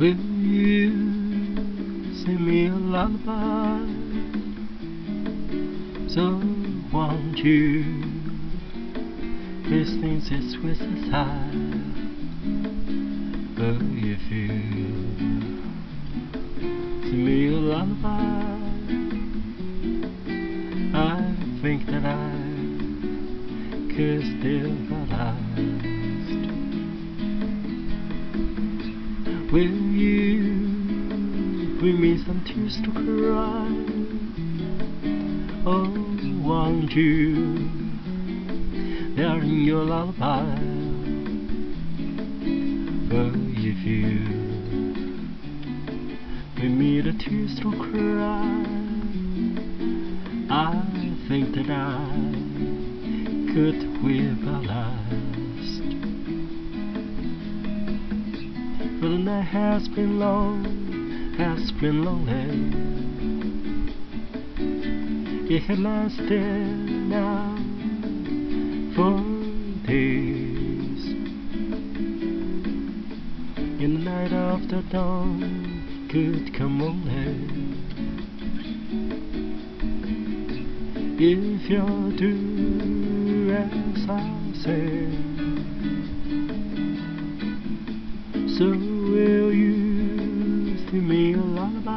Will you sing me a lullaby? So won't you? This thing's as swift as high. But if you sing me a lullaby, I think that I could still be lost. Will you bring me some tears to cry? Oh, won't you? They're in your lullaby. But if you bring me the tears to cry, I think that I could weave a last. But the night has been long, has been lonely. It has lasted now for days. In the night of the dawn could come only. If you do as I say, so will you sing me a lullaby?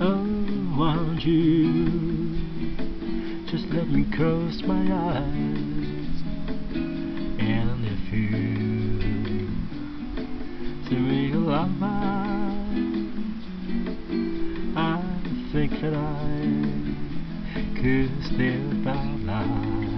Oh, won't you just let me close my eyes? And if you sing me a lullaby, I think that I could still be lost.